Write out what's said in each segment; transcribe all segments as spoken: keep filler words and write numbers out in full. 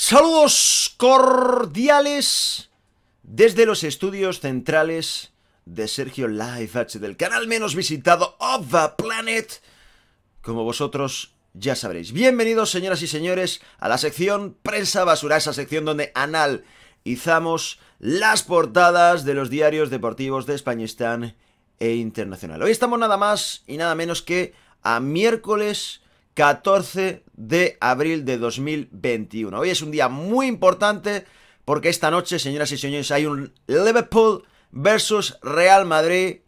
Saludos cordiales desde los estudios centrales de Sergio Live H, del canal menos visitado of the planet, como vosotros ya sabréis. Bienvenidos, señoras y señores, a la sección Prensa Basura, esa sección donde analizamos las portadas de los diarios deportivos de Españistán e Internacional. Hoy estamos nada más y nada menos que a miércoles catorce de abril de dos mil veintiuno. Hoy es un día muy importante porque esta noche, señoras y señores, hay un Liverpool versus Real Madrid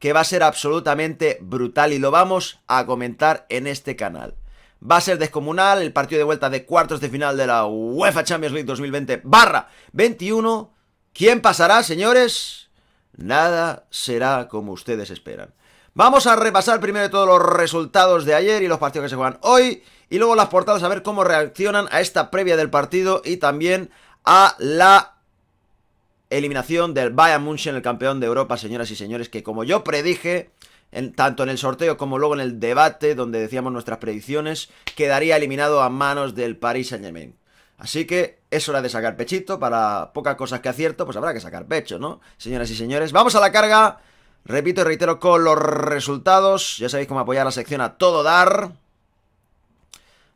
que va a ser absolutamente brutal y lo vamos a comentar en este canal. Va a ser descomunal el partido de vuelta de cuartos de final de la UEFA Champions League dos mil veinte barra veintiuno. ¿Quién pasará, señores? Nada será como ustedes esperan. Vamos a repasar primero de todos los resultados de ayer y los partidos que se juegan hoy y luego las portadas, a ver cómo reaccionan a esta previa del partido y también a la eliminación del Bayern Múnich, el campeón de Europa, señoras y señores, que como yo predije, en, tanto en el sorteo como luego en el debate donde decíamos nuestras predicciones, quedaría eliminado a manos del Paris Saint-Germain. Así que es hora de sacar pechito. Para pocas cosas que acierto, pues habrá que sacar pecho, ¿no? Señoras y señores, vamos a la carga. Repito y reitero con los resultados. Ya sabéis cómo apoyar la sección a todo dar.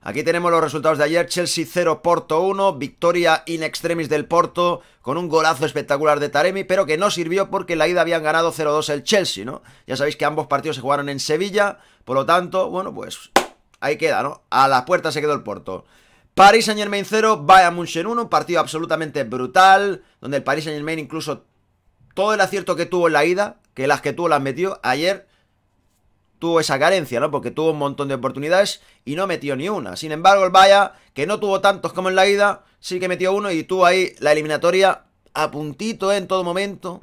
Aquí tenemos los resultados de ayer. Chelsea cero, Porto uno. Victoria in extremis del Porto con un golazo espectacular de Taremi, pero que no sirvió porque en la ida habían ganado cero dos el Chelsea, ¿no? Ya sabéis que ambos partidos se jugaron en Sevilla. Por lo tanto, bueno, pues ahí queda, ¿no? A la puerta se quedó el Porto. Paris Saint-Germain cero, Bayern Múnich uno. Un partido absolutamente brutal, donde el Paris Saint-Germain incluso todo el acierto que tuvo en la ida, que las que tuvo las metió, ayer tuvo esa carencia, ¿no? Porque tuvo un montón de oportunidades y no metió ni una. Sin embargo, el Bayern, que no tuvo tantos como en la ida, sí que metió uno y tuvo ahí la eliminatoria a puntito, ¿eh? En todo momento,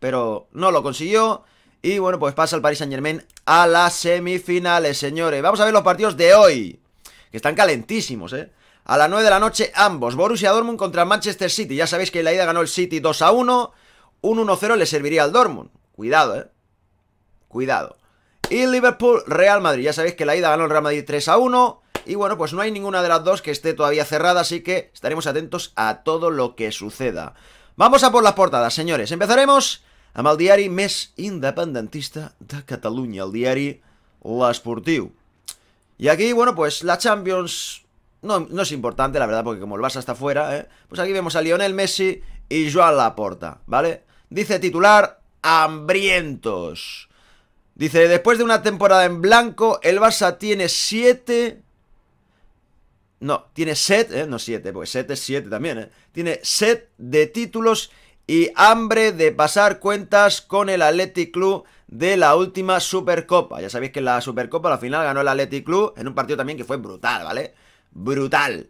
pero no lo consiguió. Y bueno, pues pasa el Paris Saint-Germain a las semifinales, señores. Vamos a ver los partidos de hoy, que están calentísimos, ¿eh? A las nueve de la noche ambos. Borussia Dortmund contra Manchester City. Ya sabéis que en la ida ganó el City dos a uno. Un uno cero le serviría al Dortmund. Cuidado, eh. Cuidado. Y Liverpool, Real Madrid. Ya sabéis que la ida ganó el Real Madrid tres a uno. Y bueno, pues no hay ninguna de las dos que esté todavía cerrada, así que estaremos atentos a todo lo que suceda. Vamos a por las portadas, señores. Empezaremos amb el diari més independentista de Cataluña, el diari L'Esportiu. Y aquí, bueno, pues la Champions no, no es importante, la verdad, porque como el Barça está fuera, ¿eh? Pues aquí vemos a Lionel Messi y Joan Laporta, ¿vale? Dice titular, hambrientos. Dice, después de una temporada en blanco, el Barça tiene siete... No, tiene set, ¿eh? No siete, porque set es siete también, ¿eh? Tiene set de títulos y hambre de pasar cuentas con el Athletic Club de la última Supercopa. Ya sabéis que en la Supercopa, la final, ganó el Athletic Club en un partido también que fue brutal, ¿vale? Brutal.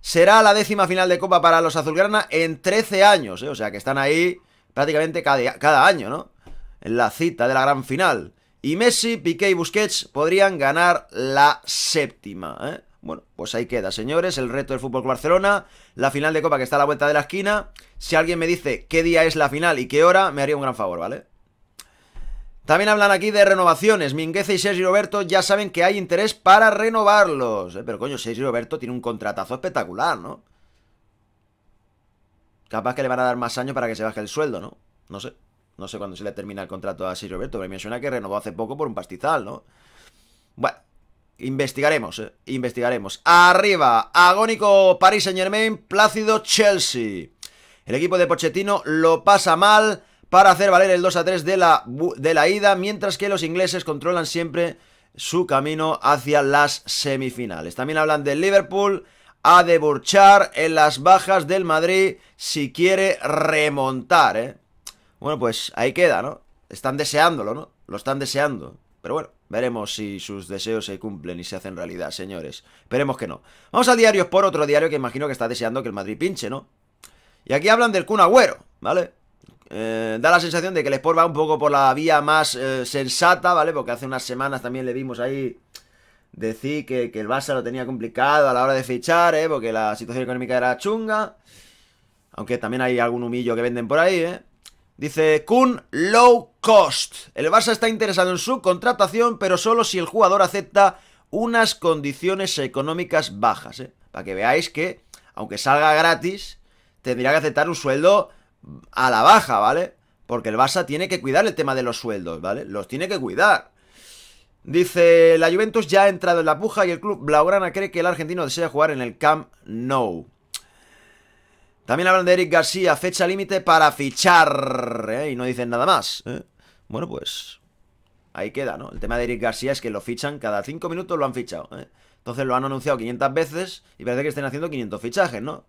Será la décima final de Copa para los azulgrana en trece años, ¿eh? O sea que están ahí prácticamente cada, cada año, ¿no? En la cita de la gran final. Y Messi, Piqué y Busquets podrían ganar la séptima, ¿eh? Bueno, pues ahí queda, señores, el reto del F C Barcelona. La final de Copa que está a la vuelta de la esquina. Si alguien me dice qué día es la final y qué hora, me haría un gran favor, ¿vale? También hablan aquí de renovaciones. Mingueza y Sergi Roberto ya saben que hay interés para renovarlos, ¿eh? Pero coño, Sergi Roberto tiene un contratazo espectacular, ¿no? Capaz que le van a dar más años para que se baje el sueldo, ¿no? No sé. No sé cuándo se le termina el contrato a Sergi Roberto, pero me suena que renovó hace poco por un pastizal, ¿no? Bueno, investigaremos, ¿eh? Investigaremos. Arriba, agónico Paris Saint-Germain, plácido Chelsea. El equipo de Pochettino lo pasa mal para hacer valer el dos a tres de la, de la ida, mientras que los ingleses controlan siempre su camino hacia las semifinales. También hablan del Liverpool, ha de burchar en las bajas del Madrid si quiere remontar, ¿eh? Bueno, pues ahí queda, ¿no? Están deseándolo, ¿no? Lo están deseando. Pero bueno, veremos si sus deseos se cumplen y se hacen realidad, señores. Esperemos que no. Vamos al diario Sport, otro diario que imagino que está deseando que el Madrid pinche, ¿no? Y aquí hablan del Kun Agüero, ¿vale? Eh, da la sensación de que el Sport va un poco por la vía más eh, sensata, ¿vale? Porque hace unas semanas también le vimos ahí decir que, que el Barça lo tenía complicado a la hora de fichar, ¿eh? Porque la situación económica era chunga. Aunque también hay algún humillo que venden por ahí, ¿eh? Dice Kun low cost. El Barça está interesado en su contratación, pero solo si el jugador acepta unas condiciones económicas bajas, ¿eh? Para que veáis que aunque salga gratis, tendría que aceptar un sueldo a la baja, ¿vale? Porque el Barça tiene que cuidar el tema de los sueldos, ¿vale? Los tiene que cuidar. Dice, la Juventus ya ha entrado en la puja y el club blaugrana cree que el argentino desea jugar en el Camp Nou. También hablan de Eric García, fecha límite para fichar, ¿eh? Y no dicen nada más, ¿eh? Bueno, pues ahí queda, ¿no? El tema de Eric García es que lo fichan cada cinco minutos, lo han fichado, ¿eh? Entonces lo han anunciado quinientas veces y parece que estén haciendo quinientos fichajes, ¿no?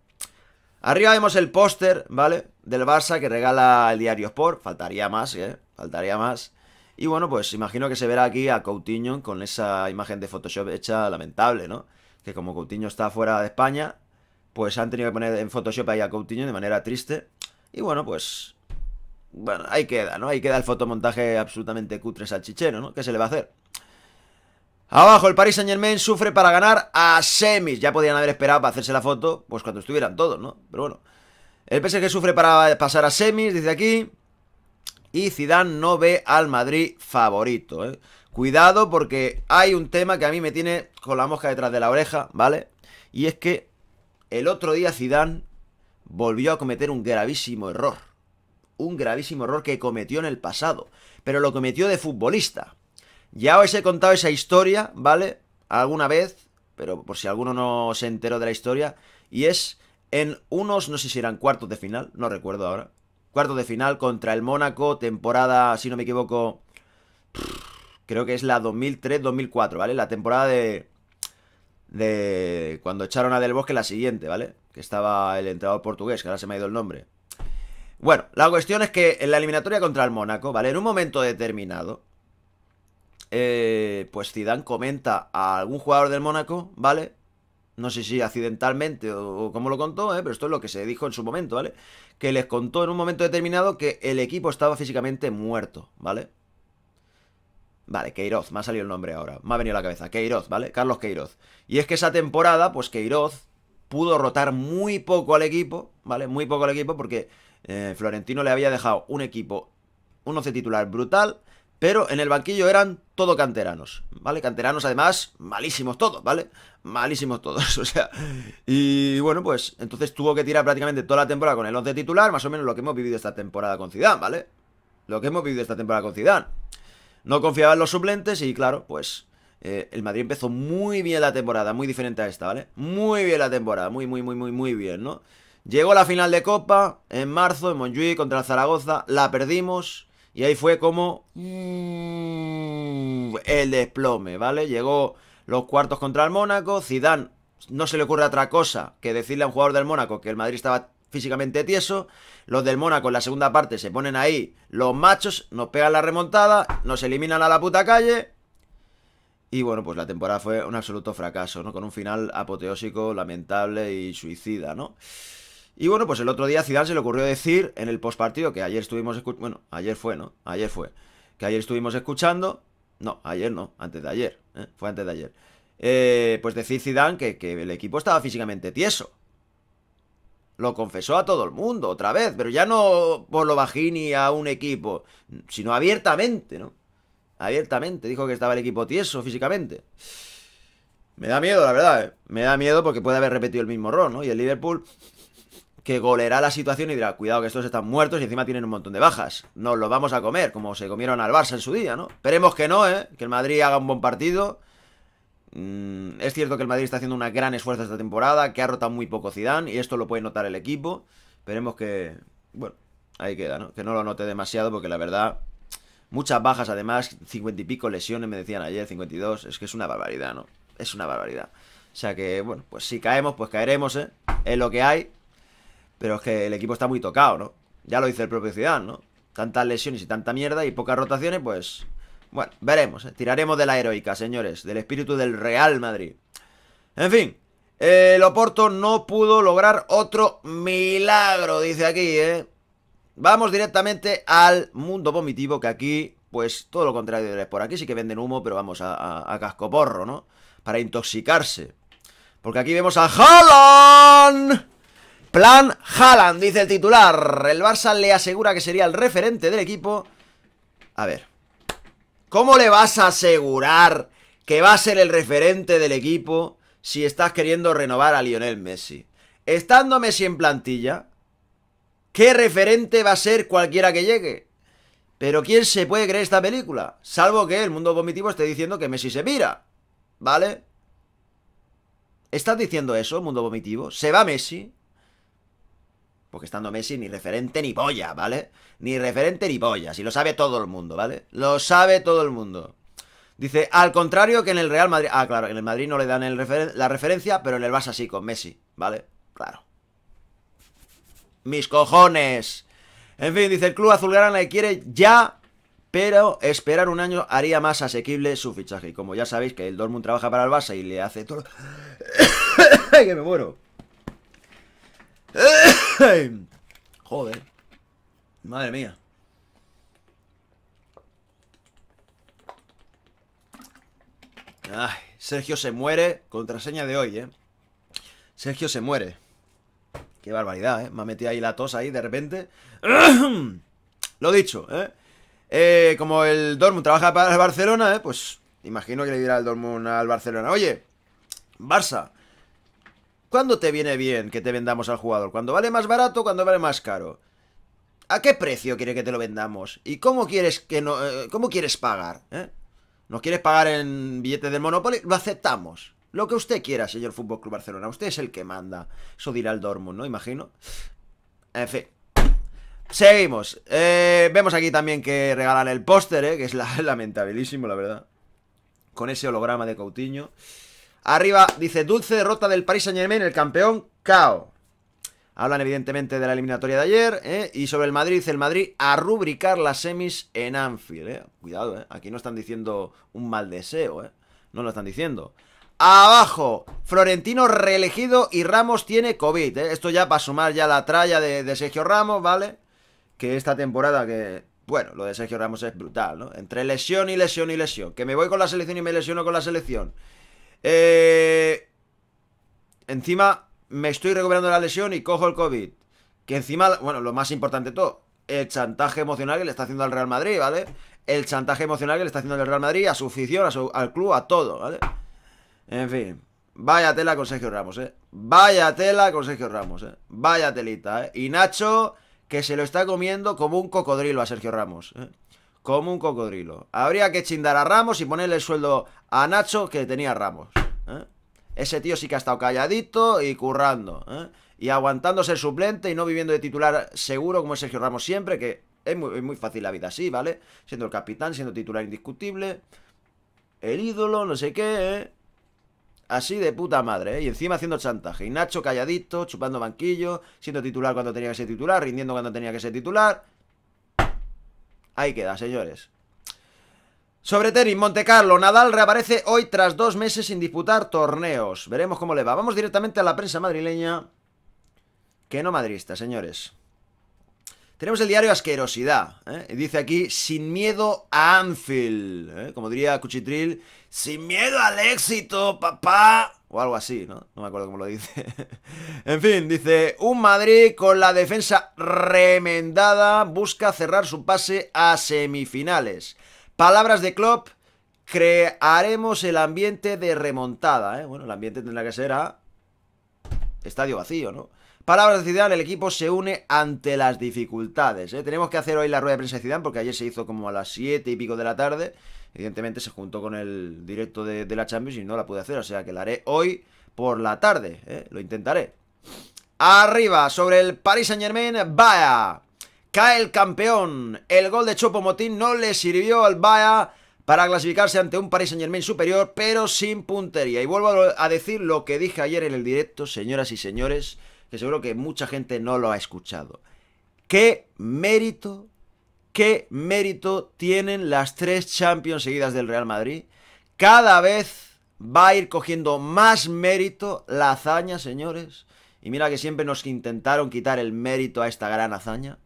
Arriba vemos el póster, ¿vale? Del Barça que regala el diario Sport. Faltaría más, ¿eh? Faltaría más. Y bueno, pues imagino que se verá aquí a Coutinho con esa imagen de Photoshop hecha lamentable, ¿no? Que como Coutinho está fuera de España, pues han tenido que poner en Photoshop ahí a Coutinho de manera triste. Y bueno, pues... bueno, ahí queda, ¿no? Ahí queda el fotomontaje absolutamente cutre salchichero, ¿no? ¿Qué se le va a hacer? Abajo, el Paris Saint-Germain sufre para ganar a semis. Ya podían haber esperado para hacerse la foto, pues cuando estuvieran todos, ¿no? Pero bueno. El P S G sufre para pasar a semis, dice aquí... y Zidane no ve al Madrid favorito, ¿eh? Cuidado, porque hay un tema que a mí me tiene con la mosca detrás de la oreja, ¿vale? Y es que el otro día Zidane volvió a cometer un gravísimo error. Un gravísimo error que cometió en el pasado, pero lo cometió de futbolista. Ya os he contado esa historia, ¿vale? Alguna vez, pero por si alguno no se enteró de la historia. Y es en unos, no sé si eran cuartos de final, no recuerdo ahora. Cuartos de final contra el Mónaco, temporada, si no me equivoco, creo que es la dos mil tres dos mil cuatro, ¿vale? La temporada de, de cuando echaron a Del Bosque, la siguiente, ¿vale? Que estaba el entrenador portugués, que ahora se me ha ido el nombre. Bueno, la cuestión es que en la eliminatoria contra el Mónaco, ¿vale? En un momento determinado, eh, pues Zidane comenta a algún jugador del Mónaco, ¿vale? No sé si accidentalmente o, o como lo contó, ¿eh? Pero esto es lo que se dijo en su momento, ¿vale? Que les contó en un momento determinado que el equipo estaba físicamente muerto, ¿vale? Vale, Queiroz, me ha salido el nombre ahora, me ha venido a la cabeza, Queiroz, ¿vale? Carlos Queiroz. Y es que esa temporada, pues Queiroz pudo rotar muy poco al equipo, ¿vale? Muy poco al equipo porque eh, Florentino le había dejado un equipo, un once titular brutal, pero en el banquillo eran todo canteranos, ¿vale? Canteranos, además, malísimos todos, ¿vale? Malísimos todos, o sea... y bueno, pues, entonces tuvo que tirar prácticamente toda la temporada con el once titular, más o menos lo que hemos vivido esta temporada con Zidane, ¿vale? Lo que hemos vivido esta temporada con Zidane. No confiaba en los suplentes y, claro, pues... Eh, el Madrid empezó muy bien la temporada, muy diferente a esta, ¿vale? Muy bien la temporada, muy, muy, muy, muy, muy bien, ¿no? Llegó la final de Copa en marzo, en Montjuic contra el Zaragoza, la perdimos... y ahí fue como el desplome, ¿vale? Llegó los cuartos contra el Mónaco. Zidane no se le ocurre otra cosa que decirle a un jugador del Mónaco que el Madrid estaba físicamente tieso. Los del Mónaco en la segunda parte se ponen ahí los machos, nos pegan la remontada, nos eliminan a la puta calle. Y bueno, pues la temporada fue un absoluto fracaso, ¿no? Con un final apoteósico, lamentable y suicida, ¿no? Y bueno, pues el otro día Zidane se le ocurrió decir en el postpartido, que ayer estuvimos escuchando, bueno, ayer fue, ¿no? Ayer fue, que ayer estuvimos escuchando, no, ayer no, antes de ayer, ¿eh? Fue antes de ayer, eh, pues decir Zidane que, que el equipo estaba físicamente tieso. Lo confesó a todo el mundo, otra vez, pero ya no por lo bajín y a un equipo, sino abiertamente, ¿no? Abiertamente, dijo que estaba el equipo tieso físicamente. Me da miedo, la verdad, ¿eh? Me da miedo porque puede haber repetido el mismo error, ¿no? Y el Liverpool... que goleará la situación y dirá, cuidado que estos están muertos y encima tienen un montón de bajas. Nos los vamos a comer, como se comieron al Barça en su día, ¿no? Esperemos que no, ¿eh? Que el Madrid haga un buen partido. Mm, es cierto que el Madrid está haciendo una gran esfuerzo esta temporada, que ha rotado muy poco Zidane, y esto lo puede notar el equipo. Esperemos que... bueno, ahí queda, ¿no? Que no lo note demasiado, porque la verdad... muchas bajas, además, cincuenta y pico lesiones, me decían ayer, cincuenta y dos. Es que es una barbaridad, ¿no? Es una barbaridad. O sea que, bueno, pues si caemos, pues caeremos, ¿eh? Es lo que hay. Pero es que el equipo está muy tocado, ¿no? Ya lo dice el propio Zidane, ¿no? Tantas lesiones y tanta mierda y pocas rotaciones, pues... bueno, veremos, ¿eh? Tiraremos de la heroica, señores. Del espíritu del Real Madrid. En fin. Eh, el Oporto no pudo lograr otro milagro, dice aquí, ¿eh? Vamos directamente al mundo vomitivo, que aquí, pues, todo lo contrario de por aquí. Sí que venden humo, pero vamos a, a, a cascoporro, ¿no? Para intoxicarse. Porque aquí vemos a Haaland... Plan Haaland, dice el titular. El Barça le asegura que sería el referente del equipo. A ver, ¿cómo le vas a asegurar que va a ser el referente del equipo si estás queriendo renovar a Lionel Messi? estando Messi en plantilla, ¿qué referente va a ser cualquiera que llegue? Pero ¿quién se puede creer esta película? Salvo que el mundo cognitivo esté diciendo que Messi se pira, ¿vale? ¿Estás diciendo eso, mundo vomitivo? ¿Se va Messi? Porque estando Messi ni referente ni polla, ¿vale? Ni referente ni polla, si lo sabe todo el mundo, ¿vale? Lo sabe todo el mundo. Dice, al contrario que en el Real Madrid... Ah, claro, en el Madrid no le dan el referen la referencia, pero en el Barça sí, con Messi, ¿vale? Claro. ¡Mis cojones! En fin, dice, el club azulgrana le quiere ya... Pero esperar un año haría más asequible su fichaje. Y como ya sabéis que el Dortmund trabaja para el Barça y le hace todo... ¡Ay, que me muero! Joder. Madre mía. Ay, Sergio se muere. Contraseña de hoy, ¿eh? Sergio se muere. Qué barbaridad, ¿eh? Me ha metido ahí la tos ahí de repente. Lo dicho, ¿eh? Eh, como el Dortmund trabaja para el Barcelona, eh, pues imagino que le dirá el Dortmund al Barcelona: oye, Barça, ¿cuándo te viene bien que te vendamos al jugador? ¿Cuándo vale más barato, cuándo vale más caro? ¿A qué precio quiere que te lo vendamos? ¿Y cómo quieres que no, eh, cómo quieres pagar? ¿Eh? ¿Nos quieres pagar en billetes del Monopoly? Lo aceptamos. Lo que usted quiera, señor F C Barcelona. Usted es el que manda. Eso dirá el Dortmund, ¿no? Imagino. En fin. Seguimos, eh, vemos aquí también que regalan el póster, eh, que es la, lamentabilísimo, la verdad. Con ese holograma de Coutinho. Arriba dice, dulce derrota del Paris Saint-Germain, el campeón, K O. Hablan evidentemente de la eliminatoria de ayer, eh, y sobre el Madrid, dice, el Madrid a rubricar las semis en Anfield, eh. Cuidado, eh, aquí no están diciendo un mal deseo, eh, no lo están diciendo. Abajo, Florentino reelegido y Ramos tiene COVID, eh. Esto ya para sumar ya la tralla de, de Sergio Ramos, ¿vale? Que esta temporada que... Bueno, lo de Sergio Ramos es brutal, ¿no? Entre lesión y lesión y lesión. Que me voy con la selección y me lesiono con la selección. Eh... Encima me estoy recuperando la lesión y cojo el COVID. Que encima... Bueno, lo más importante de todo. El chantaje emocional que le está haciendo al Real Madrid, ¿vale? El chantaje emocional que le está haciendo al Real Madrid, a su afición, a su, al club, a todo, ¿vale? En fin. Vaya tela con Sergio Ramos, ¿eh? Vaya tela con Sergio Ramos, ¿eh? Vaya telita, ¿eh? Y Nacho... que se lo está comiendo como un cocodrilo a Sergio Ramos, ¿eh? Como un cocodrilo. Habría que chindar a Ramos y ponerle el sueldo a Nacho que tenía Ramos, ¿eh? Ese tío sí que ha estado calladito y currando, ¿eh? Y aguantándose el suplente y no viviendo de titular seguro como es Sergio Ramos siempre, que es muy, es muy fácil la vida así, ¿vale? Siendo el capitán, siendo titular indiscutible, el ídolo, no sé qué, ¿eh? Así de puta madre, ¿eh? Y encima haciendo chantaje. Y Nacho calladito, chupando banquillo, siendo titular cuando tenía que ser titular, rindiendo cuando tenía que ser titular. Ahí queda, señores. Sobre tenis, Monte Carlo. Nadal reaparece hoy tras dos meses sin disputar torneos. Veremos cómo le va. Vamos directamente a la prensa madrileña, que no madrista, señores. Tenemos el diario Asquerosidad, ¿eh? Dice aquí, sin miedo a Anfield, ¿eh? Como diría Cuchitril, sin miedo al éxito, papá. O algo así, ¿no? No me acuerdo cómo lo dice. En fin, dice, un Madrid con la defensa remendada busca cerrar su pase a semifinales. Palabras de Klopp, crearemos el ambiente de remontada, ¿eh? Bueno, el ambiente tendrá que ser a estadio vacío, ¿no? Palabras de Zidane, el equipo se une ante las dificultades, ¿eh? Tenemos que hacer hoy la rueda de prensa de Zidane porque ayer se hizo como a las siete y pico de la tarde. Evidentemente se juntó con el directo de, de la Champions y no la pude hacer, o sea que la haré hoy por la tarde, ¿eh? Lo intentaré. Arriba, sobre el Paris Saint-Germain, Bayern. Cae el campeón. El gol de Choupo-Moting no le sirvió al Bayern para clasificarse ante un Paris Saint-Germain superior, pero sin puntería. Y vuelvo a decir lo que dije ayer en el directo, señoras y señores, que seguro que mucha gente no lo ha escuchado. ¿Qué mérito, qué mérito tienen las tres Champions seguidas del Real Madrid? Cada vez va a ir cogiendo más mérito la hazaña, señores. Y mira que siempre nos intentaron quitar el mérito a esta gran hazaña.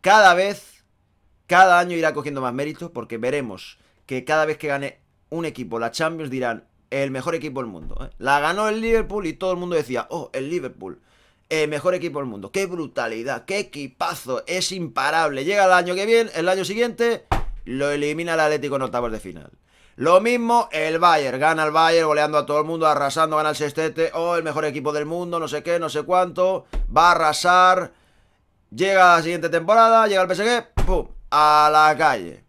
Cada vez, cada año irá cogiendo más mérito, porque veremos que cada vez que gane un equipo la Champions dirán, el mejor equipo del mundo, ¿eh? La ganó el Liverpool y todo el mundo decía, oh, el Liverpool, el mejor equipo del mundo. ¡Qué brutalidad! ¡Qué equipazo! Es imparable. Llega el año que viene, el año siguiente, lo elimina el Atlético en octavos de final. Lo mismo el Bayern, gana el Bayern goleando a todo el mundo, arrasando, gana el sextete, oh, el mejor equipo del mundo, no sé qué, no sé cuánto, va a arrasar, llega la siguiente temporada, llega el P S G, pum, a la calle.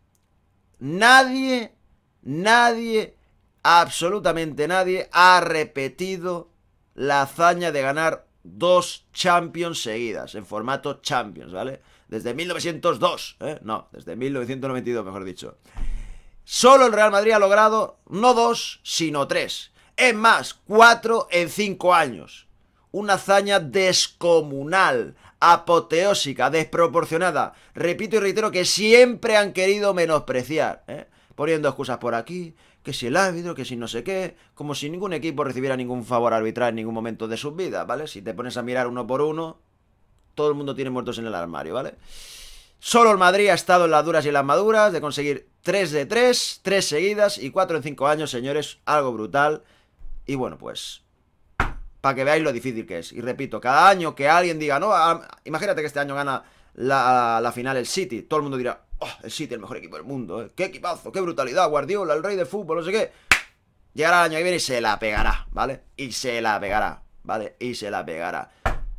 Nadie, nadie, absolutamente nadie ha repetido la hazaña de ganar dos Champions seguidas, en formato Champions, ¿vale? Desde mil novecientos dos, ¿eh? No, desde mil novecientos noventa y dos, mejor dicho. Solo el Real Madrid ha logrado no dos, sino tres. Es más, cuatro en cinco años. Una hazaña descomunal, apoteósica, desproporcionada. Repito y reitero que siempre han querido menospreciar, ¿eh? Poniendo excusas por aquí, que si el árbitro, que si no sé qué, como si ningún equipo recibiera ningún favor arbitral en ningún momento de sus vidas, ¿vale? Si te pones a mirar uno por uno, todo el mundo tiene muertos en el armario, ¿vale? Solo el Madrid ha estado en las duras y en las maduras de conseguir tres de tres, tres seguidas y cuatro en cinco años, señores, algo brutal. Y bueno, pues, para que veáis lo difícil que es. Y repito, cada año que alguien diga, no, a, imagínate que este año gana la, la final el City, todo el mundo dirá, oh, el City, el mejor equipo del mundo, ¿eh? Qué equipazo, qué brutalidad, Guardiola, el rey del fútbol, no sé qué. Llegará el año que viene y se la pegará, ¿vale? Y se la pegará, ¿vale? Y se la pegará.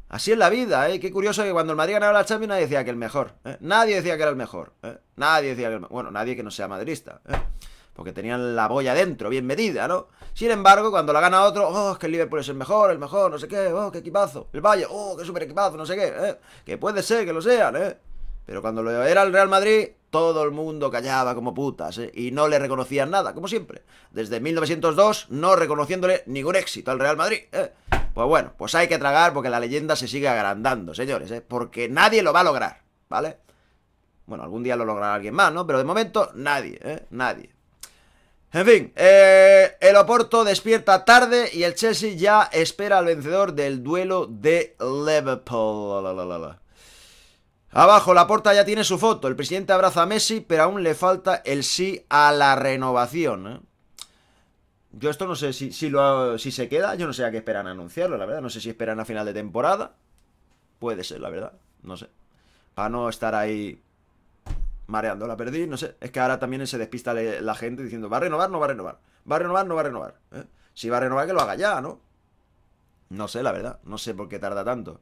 Así es la vida, ¿eh? Qué curioso que cuando el Madrid ganaba la Champions nadie decía que el mejor, ¿eh? Nadie decía que era el mejor, ¿eh? Nadie decía que el mejor. Bueno, nadie que no sea madridista, ¿eh? Porque tenían la boya dentro, bien medida, ¿no? Sin embargo, cuando la gana otro, oh, es que el Liverpool es el mejor, el mejor, no sé qué, oh, qué equipazo. El Bayern, oh, qué super equipazo, no sé qué, ¿eh? Que puede ser que lo sean, ¿eh? Pero cuando lo era el Real Madrid, todo el mundo callaba como putas, ¿eh? Y no le reconocían nada, como siempre. Desde mil novecientos dos, no reconociéndole ningún éxito al Real Madrid, ¿eh? Pues bueno, pues hay que tragar porque la leyenda se sigue agrandando, señores, ¿eh? Porque nadie lo va a lograr, ¿vale? Bueno, algún día lo logrará alguien más, ¿no? Pero de momento, nadie, ¿eh? Nadie. En fin, eh, el Oporto despierta tarde y el Chelsea ya espera al vencedor del duelo de Liverpool. La, la, la, la. Abajo, Laporta ya tiene su foto. El presidente abraza a Messi, pero aún le falta el sí a la renovación, ¿eh? Yo esto no sé si, si, lo, si se queda, yo no sé a qué esperan anunciarlo, la verdad. No sé si esperan a final de temporada. Puede ser, la verdad, no sé. Para no estar ahí mareando la perdiz, no sé. Es que ahora también se despista la gente diciendo, ¿va a renovar? ¿No va a renovar? ¿Va a renovar? ¿No va a renovar? ¿Eh? Si va a renovar, que lo haga ya, ¿no? No sé, la verdad, no sé por qué tarda tanto.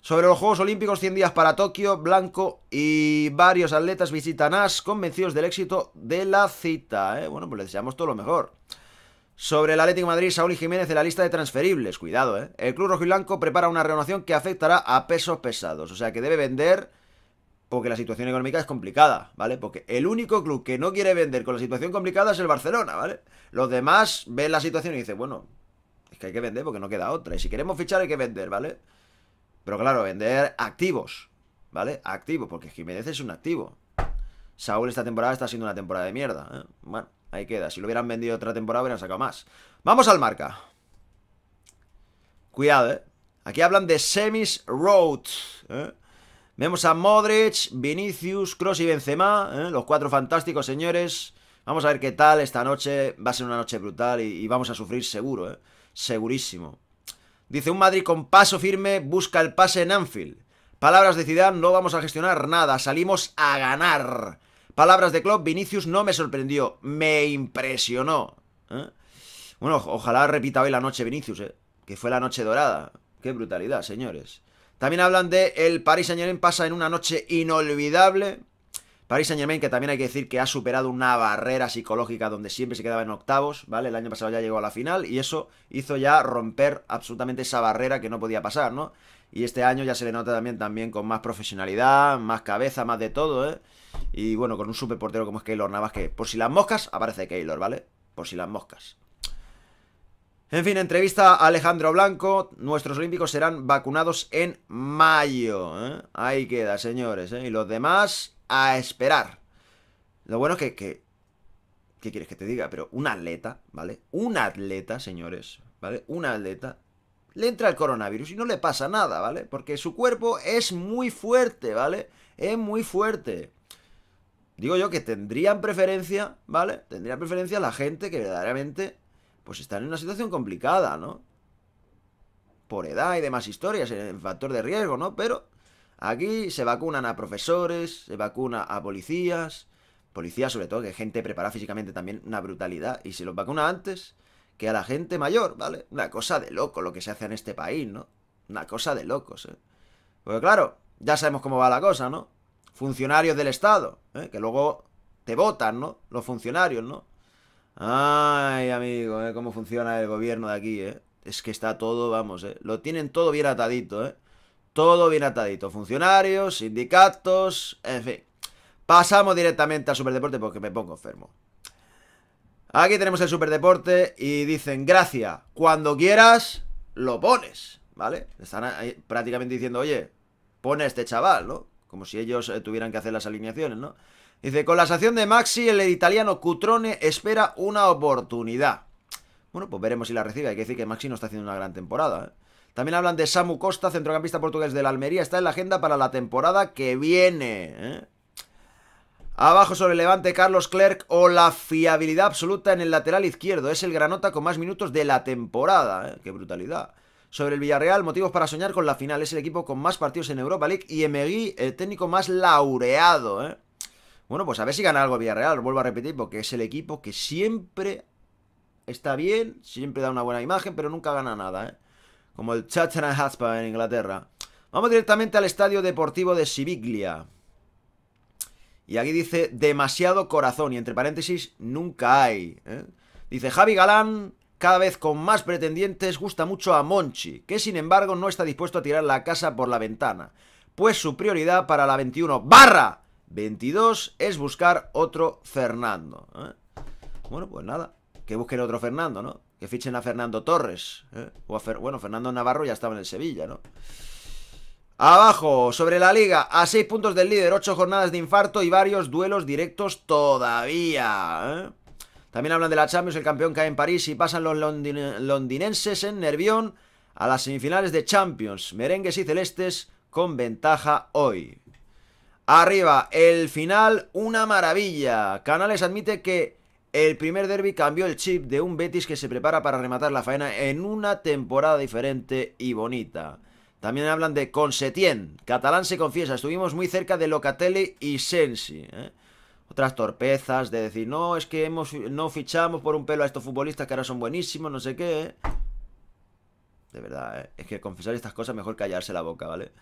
Sobre los Juegos Olímpicos, cien días para Tokio, Blanco y varios atletas visitan A S, convencidos del éxito de la cita, ¿eh? Bueno, pues les deseamos todo lo mejor. Sobre el Atlético de Madrid, Saúl y Jiménez en la lista de transferibles, cuidado, ¿eh? El club rojo y blanco prepara una renovación que afectará a pesos pesados, o sea que debe vender porque la situación económica es complicada, ¿vale? Porque el único club que no quiere vender con la situación complicada es el Barcelona, ¿vale? Los demás ven la situación y dicen, bueno, es que hay que vender porque no queda otra, y si queremos fichar hay que vender, ¿vale? Pero claro, vender activos, ¿vale? Activos, porque Jiménez es un activo. Saúl esta temporada está siendo una temporada de mierda, ¿eh? Bueno, ahí queda. Si lo hubieran vendido otra temporada hubieran sacado más. Vamos al Marca. Cuidado, ¿eh? Aquí hablan de semis road, ¿eh? Vemos a Modric, Vinicius, Kroos y Benzema, ¿eh? Los cuatro fantásticos, señores. Vamos a ver qué tal esta noche. Va a ser una noche brutal y, y vamos a sufrir seguro, ¿eh? Segurísimo. Dice, un Madrid con paso firme busca el pase en Anfield. Palabras de Zidane, no vamos a gestionar nada, salimos a ganar. Palabras de Klopp, Vinicius no me sorprendió, me impresionó, ¿eh? Bueno, ojalá repita hoy la noche Vinicius, ¿eh? Que fue la noche dorada. Qué brutalidad, señores. También hablan de el Paris Saint-Germain pasa en una noche inolvidable. Paris Saint-Germain, que también hay que decir que ha superado una barrera psicológica donde siempre se quedaba en octavos, ¿vale? El año pasado ya llegó a la final y eso hizo ya romper absolutamente esa barrera que no podía pasar, ¿no? Y este año ya se le nota también, también con más profesionalidad, más cabeza, más de todo, ¿eh? Y bueno, con un superportero como es Keylor Navas, que por si las moscas aparece Keylor, ¿vale? Por si las moscas. En fin, entrevista a Alejandro Blanco. Nuestros olímpicos serán vacunados en mayo, ¿eh? Ahí queda, señores, ¿eh? Y los demás a esperar. Lo bueno es que, que ¿qué quieres que te diga? Pero un atleta, ¿vale? Un atleta, señores, ¿vale? Un atleta le entra el coronavirus y no le pasa nada, ¿vale? Porque su cuerpo es muy fuerte, ¿vale? Es muy fuerte. Digo yo que tendrían preferencia, ¿vale? Tendrían preferencia la gente que verdaderamente pues está en una situación complicada, ¿no? Por edad y demás historias, en factor de riesgo, ¿no? Pero aquí se vacunan a profesores, se vacuna a policías, policías sobre todo, que gente preparada físicamente también, una brutalidad. Y si los vacuna antes que a la gente mayor, ¿vale? Una cosa de loco lo que se hace en este país, ¿no? Una cosa de locos, ¿eh? Porque claro, ya sabemos cómo va la cosa, ¿no? Funcionarios del Estado, ¿eh? Que luego te votan, ¿no? Los funcionarios, ¿no? Ay, amigo, ¿eh? Cómo funciona el gobierno de aquí, ¿eh? Es que está todo, vamos, ¿eh? Lo tienen todo bien atadito, ¿eh? Todo bien atadito. Funcionarios, sindicatos, en fin. Pasamos directamente al Superdeporte porque me pongo enfermo. Aquí tenemos el Superdeporte y dicen, gracias, cuando quieras, lo pones, ¿vale? Están ahí prácticamente diciendo, oye, pone a este chaval, ¿no? Como si ellos eh, tuvieran que hacer las alineaciones, ¿no? Dice, con la sanción de Maxi, el italiano Cutrone espera una oportunidad. Bueno, pues veremos si la recibe. Hay que decir que Maxi no está haciendo una gran temporada, ¿eh? También hablan de Samu Costa, centrocampista portugués de la Almería. Está en la agenda para la temporada que viene, ¿eh? Abajo sobre el Levante, Carlos Clerc o la fiabilidad absoluta en el lateral izquierdo. Es el granota con más minutos de la temporada, ¿eh? ¡Qué brutalidad! Sobre el Villarreal, motivos para soñar con la final. Es el equipo con más partidos en Europa League y Emery, el técnico más laureado, ¿eh? Bueno, pues a ver si gana algo Villarreal, vuelvo a repetir, porque es el equipo que siempre está bien, siempre da una buena imagen, pero nunca gana nada, ¿eh? Como el Tottenham Hotspur en Inglaterra. Vamos directamente al Estadio Deportivo de Siviglia. Y aquí dice, demasiado corazón, y entre paréntesis, nunca hay, ¿eh? Dice, Javi Galán, cada vez con más pretendientes, gusta mucho a Monchi, que sin embargo no está dispuesto a tirar la casa por la ventana, pues su prioridad para la veintiuno barra veintidós es buscar otro Fernando, ¿eh? Bueno, pues nada, que busquen otro Fernando, ¿no? Que fichen a Fernando Torres, ¿eh? O a Fer... Bueno, Fernando Navarro ya estaba en el Sevilla, ¿no? Abajo, sobre la Liga, a seis puntos del líder, ocho jornadas de infarto y varios duelos directos todavía, ¿eh? También hablan de la Champions, el campeón cae en París y pasan los londin londinenses en Nervión a las semifinales de Champions. Merengues y celestes con ventaja hoy. Arriba, el final, una maravilla. Canales admite que el primer derbi cambió el chip de un Betis que se prepara para rematar la faena en una temporada diferente y bonita. También hablan de con Setién. Catalán se confiesa, estuvimos muy cerca de Locatelli y Sensi, ¿eh? Otras torpezas de decir, no, es que hemos, no fichamos por un pelo a estos futbolistas que ahora son buenísimos, no sé qué, ¿eh? De verdad, ¿eh? Es que confesar estas cosas mejor callarse la boca, ¿vale?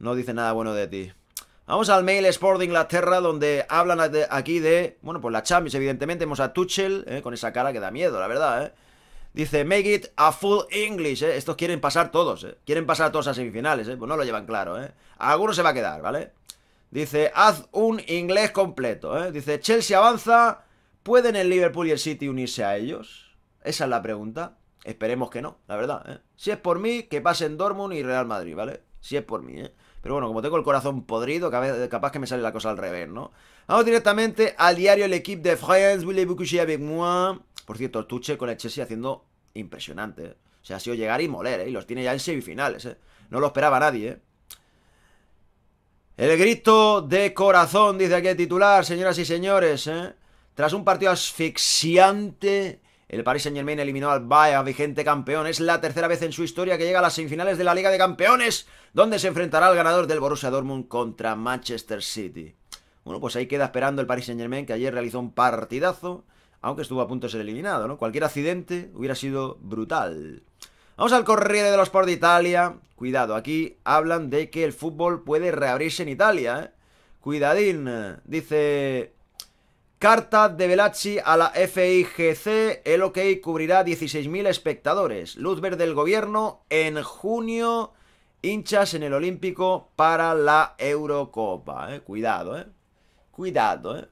No dice nada bueno de ti. Vamos al Mail Sport de Inglaterra, donde hablan de, aquí de, bueno, pues la Champions, evidentemente. Vemos a Tuchel, ¿eh? Con esa cara que da miedo, la verdad, ¿eh? Dice, make it a full English, ¿eh? Estos quieren pasar todos, ¿eh? Quieren pasar a todos a semifinales, ¿eh? Pues no lo llevan claro, ¿eh? Alguno se va a quedar, ¿vale? Dice, haz un inglés completo, ¿eh? Dice, Chelsea avanza, ¿pueden el Liverpool y el City unirse a ellos? Esa es la pregunta. Esperemos que no, la verdad, ¿eh? Si es por mí, que pasen Dortmund y Real Madrid, ¿vale? Si es por mí, ¿eh? Pero bueno, como tengo el corazón podrido, capaz que me sale la cosa al revés, ¿no? Vamos directamente al diario L'Équipe de France. Por cierto, Tuchel con el Chelsea haciendo impresionante, ¿eh? O sea, ha sido llegar y moler, ¿eh? Y los tiene ya en semifinales, ¿eh? No lo esperaba nadie, ¿eh? El grito de corazón, dice aquí el titular, señoras y señores, ¿eh? Tras un partido asfixiante, el Paris Saint-Germain eliminó al Bayern, vigente campeón. Es la tercera vez en su historia que llega a las semifinales de la Liga de Campeones, donde se enfrentará al ganador del Borussia Dortmund contra Manchester City. Bueno, pues ahí queda esperando el Paris Saint-Germain, que ayer realizó un partidazo, aunque estuvo a punto de ser eliminado, ¿no? Cualquier accidente hubiera sido brutal. Vamos al Corriere dello Sport de Italia. Cuidado, aquí hablan de que el fútbol puede reabrirse en Italia, ¿eh? Cuidadín. Dice, carta de Velacci a la F I G C. El OK cubrirá dieciséis mil espectadores. Luz verde del gobierno en junio. Hinchas en el Olímpico para la Eurocopa, ¿eh? Cuidado, ¿eh? Cuidado, ¿eh?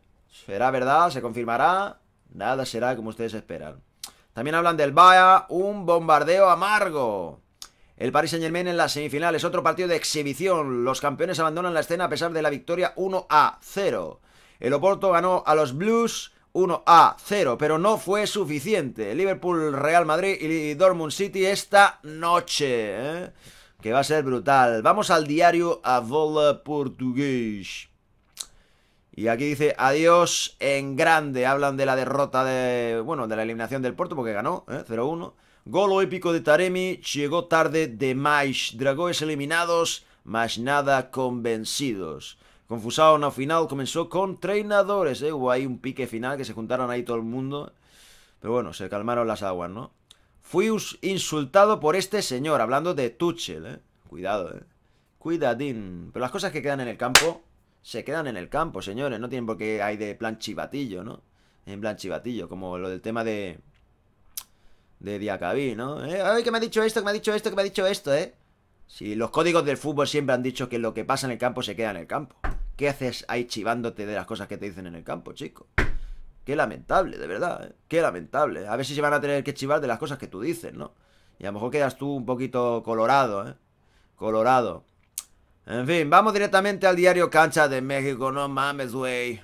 Será verdad, se confirmará. Nada será como ustedes esperan. También hablan del Bayern, un bombardeo amargo. El Paris Saint-Germain en las semifinales, otro partido de exhibición. Los campeones abandonan la escena a pesar de la victoria uno a cero. El Oporto ganó a los Blues uno a cero, pero no fue suficiente. Liverpool, Real Madrid y Dortmund City esta noche, ¿eh? Que va a ser brutal. Vamos al diario A Bola Portugués. Y aquí dice, adiós en grande. Hablan de la derrota de... Bueno, de la eliminación del Porto, porque ganó, ¿eh? cero uno. Golo épico de Taremi, llegó tarde de Mais. Dragóes eliminados, más nada convencidos. Confusado una final, comenzó con treinadores, ¿eh? Hubo ahí un pique final que se juntaron ahí todo el mundo. Pero bueno, se calmaron las aguas, ¿no? Fui insultado por este señor, hablando de Tuchel, ¿eh? Cuidado, ¿eh? Cuidadín. Pero las cosas que quedan en el campo, se quedan en el campo, señores. No tienen por qué hay de plan chivatillo, ¿no? En plan chivatillo, como lo del tema de... de Diacabí, ¿no? ¿Eh? Ay, que me ha dicho esto, que me ha dicho esto, que me ha dicho esto, ¿eh? Si los códigos del fútbol siempre han dicho que lo que pasa en el campo se queda en el campo. ¿Qué haces ahí chivándote de las cosas que te dicen en el campo, chico? Qué lamentable, de verdad, ¿eh? Qué lamentable. A ver si se van a tener que chivar de las cosas que tú dices, ¿no? Y a lo mejor quedas tú un poquito colorado, ¿eh? Colorado. En fin, vamos directamente al diario Cancha de México. No mames, güey.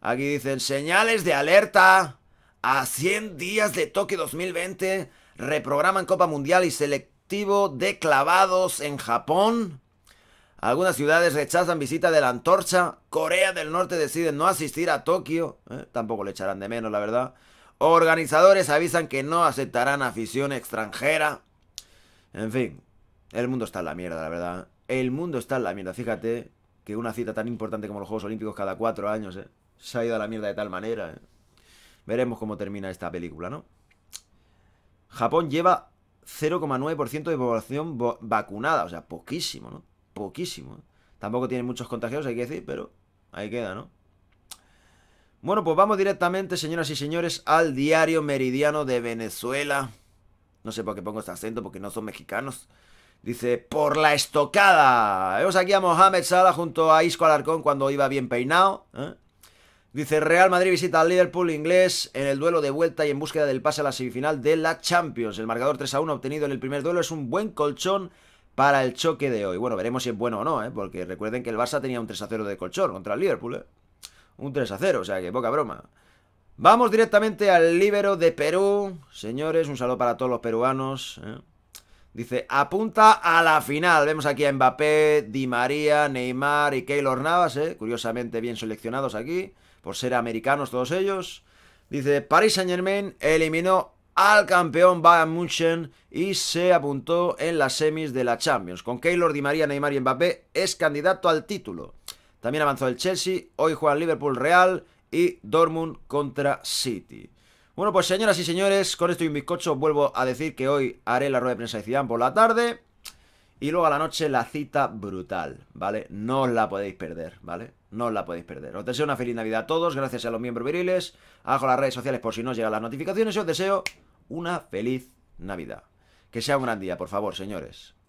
Aquí dicen, señales de alerta. A cien días de Tokio dos mil veinte. Reprograman Copa Mundial y selectivo de clavados en Japón. Algunas ciudades rechazan visita de la antorcha. Corea del Norte decide no asistir a Tokio. Eh, tampoco le echarán de menos, la verdad. Organizadores avisan que no aceptarán afición extranjera. En fin, el mundo está en la mierda, la verdad. El mundo está en la mierda. Fíjate que una cita tan importante como los Juegos Olímpicos cada cuatro años eh, se ha ido a la mierda de tal manera. Eh. Veremos cómo termina esta película, ¿no? Japón lleva cero coma nueve por ciento de población vacunada. O sea, poquísimo, ¿no? Poquísimo. Tampoco tiene muchos contagios, hay que decir, pero ahí queda, ¿no? Bueno, pues vamos directamente, señoras y señores, al diario Meridiano de Venezuela. No sé por qué pongo este acento, porque no son mexicanos. Dice, por la estocada. Vemos aquí a Mohamed Salah junto a Isco Alarcón cuando iba bien peinado, ¿eh? Dice, Real Madrid visita al Liverpool inglés en el duelo de vuelta y en búsqueda del pase a la semifinal de la Champions. El marcador tres a uno obtenido en el primer duelo es un buen colchón para el choque de hoy. Bueno, veremos si es bueno o no, ¿eh? Porque recuerden que el Barça tenía un tres a cero de colchón contra el Liverpool, ¿eh? Un tres a cero, o sea que poca broma. Vamos directamente al Libero de Perú. Señores, un saludo para todos los peruanos, ¿eh? Dice, apunta a la final. Vemos aquí a Mbappé, Di María, Neymar y Keylor Navas, ¿eh? Curiosamente bien seleccionados aquí, por ser americanos todos ellos. Dice, Paris Saint-Germain eliminó al campeón Bayern Múnich y se apuntó en las semis de la Champions. Con Keylor, Di María, Neymar y Mbappé es candidato al título. También avanzó el Chelsea, hoy juegan Liverpool Real y Dortmund contra City. Bueno, pues señoras y señores, con esto y un bizcocho vuelvo a decir que hoy haré la rueda de prensa de Zidane por la tarde y luego a la noche la cita brutal, ¿vale? No os la podéis perder, ¿vale? No os la podéis perder. Os deseo una feliz Navidad a todos, gracias a los miembros viriles. Abajo las redes sociales por si no os llegan las notificaciones y os deseo una feliz Navidad. Que sea un gran día, por favor, señores.